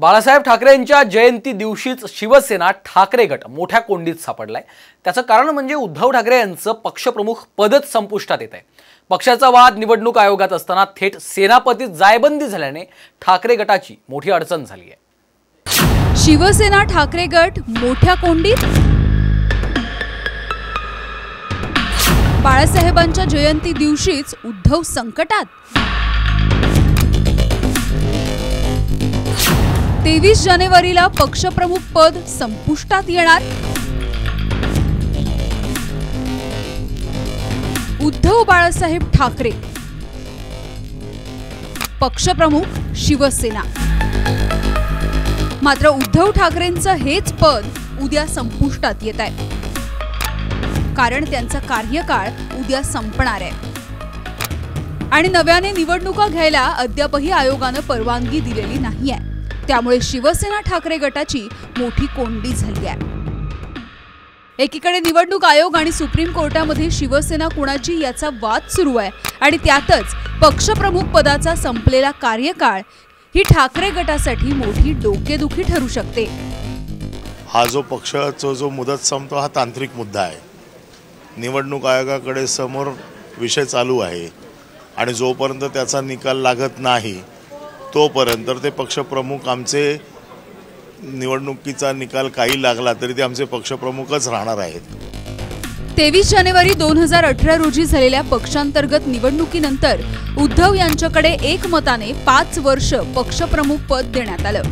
बाळासाहेब ठाकरे यांच्या जयंती दिवशीच शिवसेना ठाकरे गट मोठ्या कोंडीत सापडलाय। त्याचं कारण म्हणजे उद्धव ठाकरे यांचं पक्षप्रमुख पदच संपुष्टात येत आहे। पक्षाचा वाद निवडणूक आयोगात असताना थेट सेनापतीत जायबंदी झाल्याने ठाकरे गटाची मोठी अडचण झाली आहे। शिवसेना ठाकरे गट मोठ्या कोंडीत, बाळासाहेबांच्या जयंती दिवशीच उद्धव संकटात। 23 जानेवारीला पक्षप्रमुख पद संपुष्टात येणार। उद्धव बाळासाहेब ठाकरे पक्षप्रमुख शिवसेना, मात्र उद्धव ठाकरेंचं हेच पद उद्या संपुष्टात येत आहे, कारण त्यांचा कार्यकाळ उद्या संपणार आहे आणि नव्याने निवडणुका घ्यायला अद्यापही आयोगाने परवानगी दिलेली नाही आहे। त्यामुळे शिवसेना ठाकरे गटाची मोठी कोंडी झाली आहे। एकीकडे निवडणूक आयोग आणि सुप्रीम कोर्टामध्ये शिवसेना कोणाची याचा वाद सुरू आहे आणि त्यातच पक्षप्रमुख पदाचा संपलेला कार्यकाळ ही ठाकरे गटासाठी मोठी डोकेदुखी ठरू शकते। हा जो पक्षाचा जो मुदत संपतो हा तांत्रिक मुद्दा आहे। निवडणूक आयोगाकडे समोर विषय चालू आहे आणि जोपर्यंत त्याचा निकाल लागत नाही तोपर्यंत ते पक्षप्रमुख आमचे निवडणुकीचा निकाल काही लागला तरी ते आमचे पक्षप्रमुखच राहणार आहेत। 23 जानेवारी 2018 रोजी झालेल्या पक्षांतर्गत निवडणुकीनंतर उद्धव यांच्याकडे एकमताने 5 वर्ष पक्षप्रमुख पद देण्यात आलं।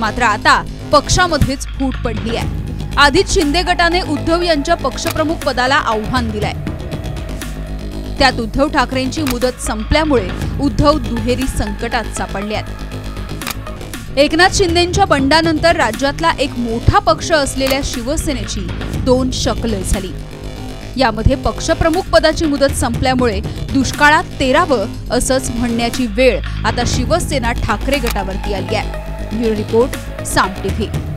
मात्र आता पक्षामध्येच फूट पडली आहे। आधीच शिंदे गटाने उद्धव यांच्या पक्षप्रमुख पदाला आव्हान दिलंय। त्यात उद्धव ठाकरेंची मुदत संपल्यामुळे उद्धव दुहेरी संकटात सापडल्यात। एकनाथ शिंदेंच्या बंडानंतर राज्यातला एक मोठा पक्ष असलेल्या शिवसेनेची 2 शकलं झाली। यामध्ये पक्षप्रमुख पदाची मुदत संपल्यामुळे दुष्काळात तेरावं असंच म्हणण्याची वेळ आता शिवसेना ठाकरे गटावरती आली आहे। Bureau report, Saam TV.